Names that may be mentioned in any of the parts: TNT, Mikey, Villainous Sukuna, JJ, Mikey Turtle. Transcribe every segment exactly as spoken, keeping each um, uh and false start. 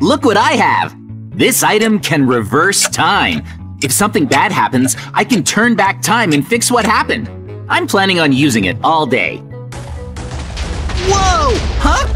Look what I have! This item can reverse time. If something bad happens, I can turn back time and fix what happened. I'm planning on using it all day. Whoa! Huh?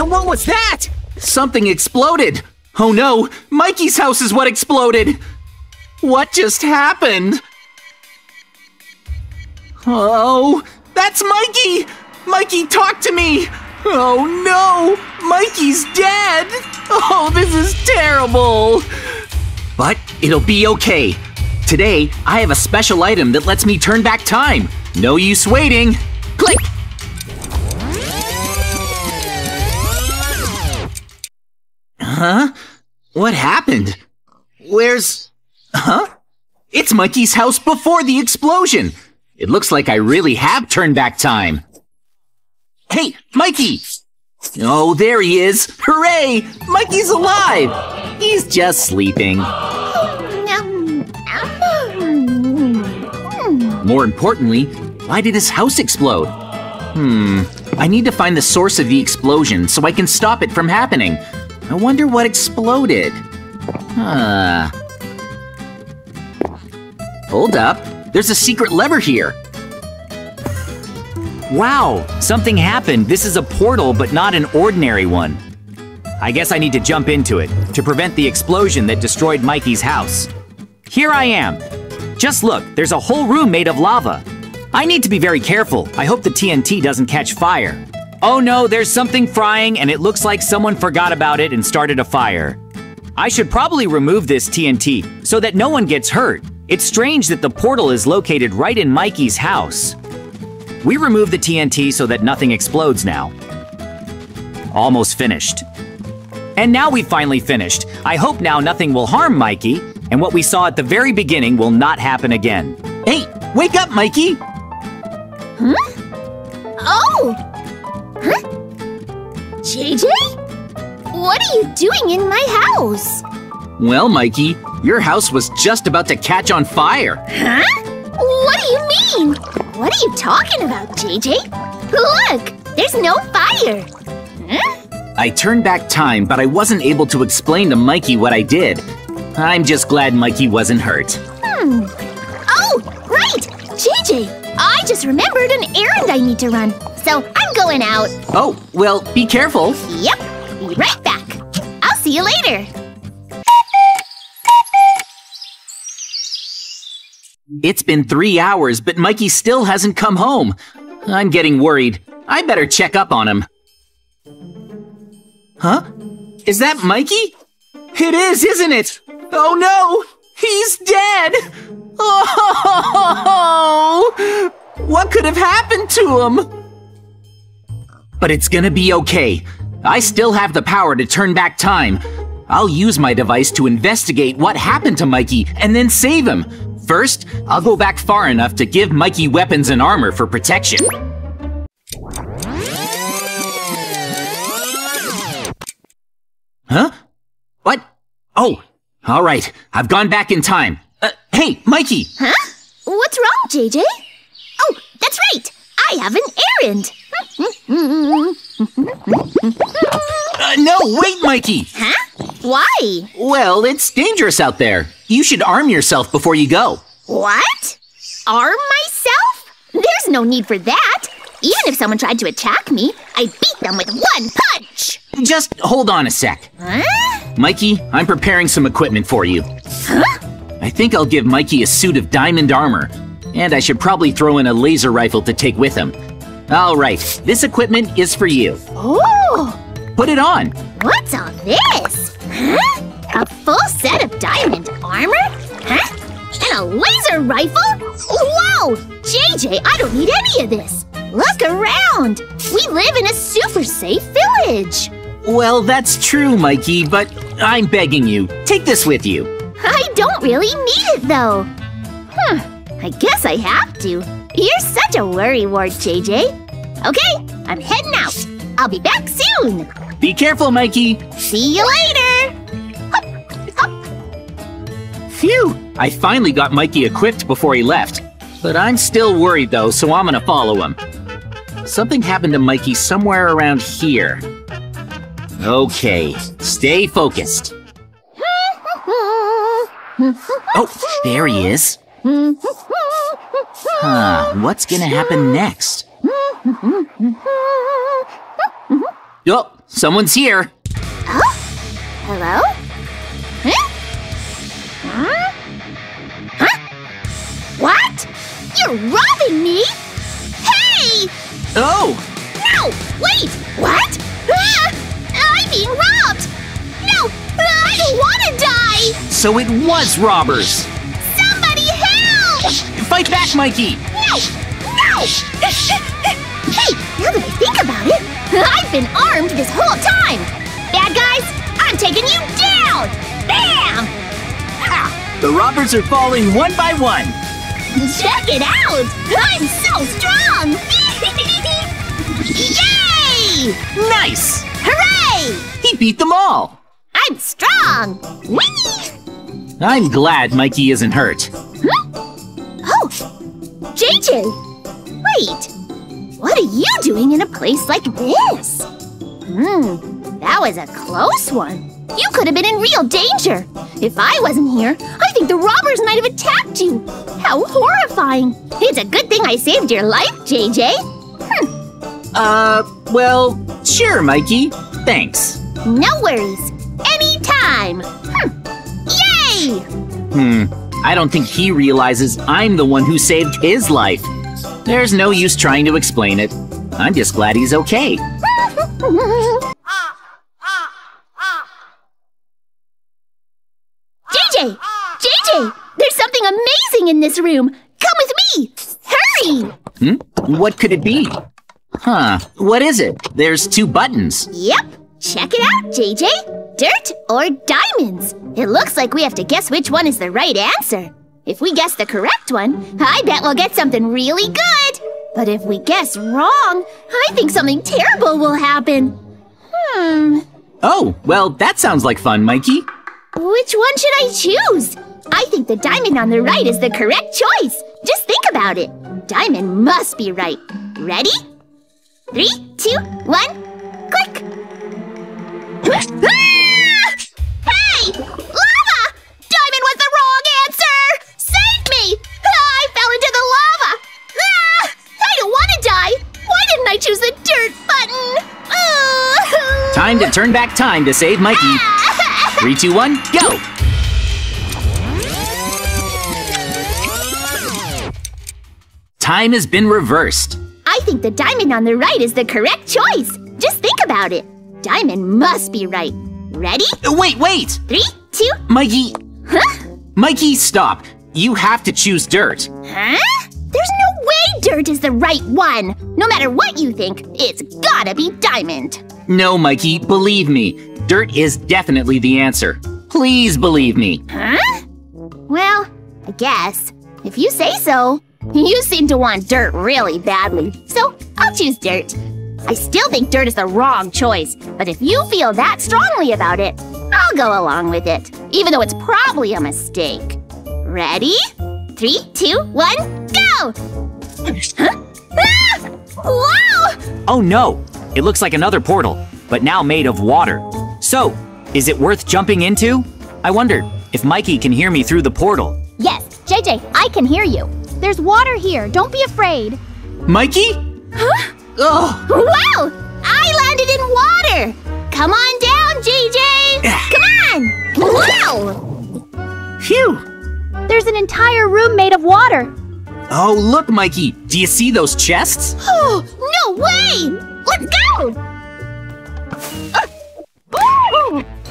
And what was that? Something exploded! Oh no! Mikey's house is what exploded! What just happened? Oh, that's Mikey! Mikey, talk to me! Oh no! Mikey's dead! Oh, this is terrible! But it'll be okay. Today, I have a special item that lets me turn back time. No use waiting. Click! Huh? What happened? Where's... Huh? It's Mikey's house before the explosion. It looks like I really have turned back time. Hey, Mikey! Oh, there he is. Hooray! Mikey's alive! He's just sleeping. More importantly, why did his house explode? Hmm, I need to find the source of the explosion so I can stop it from happening. I wonder what exploded. Huh. Hold up, there's a secret lever here. Wow, something happened. This is a portal, but not an ordinary one. I guess I need to jump into it to prevent the explosion that destroyed Mikey's house. Here I am. Just look, there's a whole room made of lava. I need to be very careful. I hope the T N T doesn't catch fire. Oh no, there's something frying and it looks like someone forgot about it and started a fire. I should probably remove this T N T so that no one gets hurt. It's strange that the portal is located right in Mikey's house. We remove the T N T so that nothing explodes now. Almost finished. And now we've finally finished. I hope now nothing will harm Mikey. And what we saw at the very beginning will not happen again. Hey, wake up, Mikey! Huh? Oh! Huh? J J? What are you doing in my house? Well, Mikey, your house was just about to catch on fire. Huh? What do you mean? What are you talking about, J J? Look, there's no fire. Huh? I turned back time, but I wasn't able to explain to Mikey what I did. I'm just glad Mikey wasn't hurt. Hmm. Oh, right! J J, I just remembered an errand I need to run, so I'm going out. Oh, well, be careful. Yep, be right back. I'll see you later. It's been three hours, but Mikey still hasn't come home. I'm getting worried. I better check up on him. Huh? Is that Mikey? It is, isn't it? Oh no! He's dead! Oh! What could have happened to him? But it's gonna be okay. I still have the power to turn back time. I'll use my device to investigate what happened to Mikey and then save him. First, I'll go back far enough to give Mikey weapons and armor for protection. Huh? What? Oh! All right, I've gone back in time. Uh, hey, Mikey! Huh? What's wrong, J J? Oh, that's right! I have an errand! uh, no, wait, Mikey! Huh? Why? Well, it's dangerous out there. You should arm yourself before you go. What? Arm myself? There's no need for that. Even if someone tried to attack me, I'd beat them with one punch! Just hold on a sec. Huh? Mikey, I'm preparing some equipment for you. Huh? I think I'll give Mikey a suit of diamond armor. And I should probably throw in a laser rifle to take with him. All right, this equipment is for you. Oh! Put it on. What's on this? Huh? A full set of diamond armor? Huh? And a laser rifle? Whoa! J J, I don't need any of this. Look around. We live in a super safe village. Well, that's true, Mikey, but I'm begging you, take this with you. I don't really need it, though. Huh, I guess I have to. You're such a worrywart, J J. Okay, I'm heading out. I'll be back soon. Be careful, Mikey. See you later. Hop, hop. Phew, I finally got Mikey equipped before he left. But I'm still worried, though, so I'm gonna follow him. Something happened to Mikey somewhere around here. Okay, stay focused. Oh, there he is. Huh, what's gonna happen next? Oh, someone's here. Oh, hello? Huh? Huh? What? You're robbing me? Hey! Oh! No! Wait! What? Ah, I'm being robbed! No! I don't want to die! So it was robbers! Somebody help! Fight back, Mikey! No! No! Hey, now that I think about it, I've been armed this whole time! Bad guys, I'm taking you down! Bam! Ah, the robbers are falling one by one! Check it out! I'm so strong! Yay! Nice! Hooray! He beat them all! I'm strong! Whee! I'm glad Mikey isn't hurt. Huh? Oh! J J! Wait! What are you doing in a place like this? Hmm, that was a close one. You could have been in real danger. If I wasn't here, I think the robbers might have attacked you. How horrifying. It's a good thing I saved your life, J J. Hm. Uh, well, sure, Mikey. Thanks. No worries. Anytime. Hm. Yay! Hmm. I don't think he realizes I'm the one who saved his life. There's no use trying to explain it. I'm just glad he's okay. J J! There's something amazing in this room! Come with me! Hurry! Hmm? What could it be? Huh, what is it? There's two buttons. Yep! Check it out, J J! Dirt or diamonds? It looks like we have to guess which one is the right answer. If we guess the correct one, I bet we'll get something really good! But if we guess wrong, I think something terrible will happen. Hmm... Oh, well, that sounds like fun, Mikey. Which one should I choose? I think the diamond on the right is the correct choice. Just think about it. Diamond must be right. Ready? Three, two, one, click! Ah! Hey! Lava! Diamond was the wrong answer! Save me! Ah, I fell into the lava! Ah! I don't want to die! Why didn't I choose the dirt button? Oh. Time to turn back time to save Mikey. Ah! Three, two, one, go! Time has been reversed. I think the diamond on the right is the correct choice. Just think about it. Diamond must be right. Ready? Wait, wait! Three, two... Mikey... Huh? Mikey, stop. You have to choose dirt. Huh? There's no way dirt is the right one. No matter what you think, it's gotta be diamond. No, Mikey, believe me. Dirt is definitely the answer. Please believe me. Huh? Well, I guess. If you say so. You seem to want dirt really badly, so I'll choose dirt. I still think dirt is the wrong choice, but if you feel that strongly about it, I'll go along with it, even though it's probably a mistake. Ready? Three, two, one, go! Huh? Ah! Whoa! Oh no! It looks like another portal, but now made of water. So, is it worth jumping into? I wonder if Mikey can hear me through the portal. Yes, J J, I can hear you. There's water here, don't be afraid. Mikey? Huh? Oh. Wow! I landed in water! Come on down, J J! Come on! Wow! Phew! There's an entire room made of water. Oh, look, Mikey! Do you see those chests? Oh, no way! Let's go!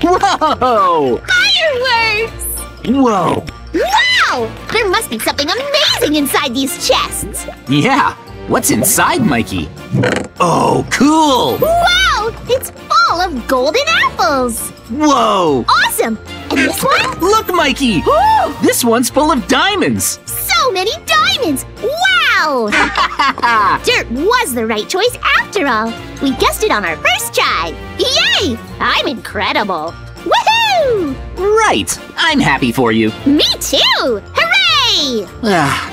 Whoa! Fireworks! Whoa! Wow! There must be something amazing inside these chests! Yeah! What's inside, Mikey? Oh, cool! Wow! It's full of golden apples! Whoa! Awesome! And this one? Look, Mikey! This one's full of diamonds! So many diamonds! Wow! Dirt was the right choice after all! We guessed it on our first try! Yay! I'm incredible! Woohoo! Right! I'm happy for you! Me too! Hooray!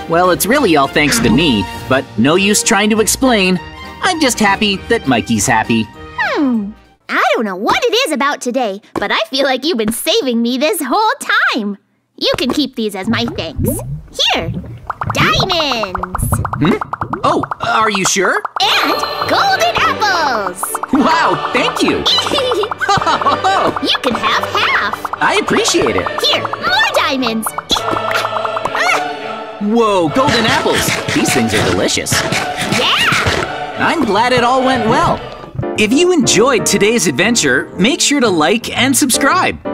Well, it's really all thanks to me, but no use trying to explain. I'm just happy that Mikey's happy. Hmm. I I don't know what it is about today, but I feel like you've been saving me this whole time. You can keep these as my thanks. Here, diamonds. Hmm? Oh, are you sure? And golden apples. Wow, thank you. You can have half. I appreciate it. Here, more diamonds. Whoa, golden apples. These things are delicious. Yeah. I'm glad it all went well. If you enjoyed today's adventure, make sure to like and subscribe.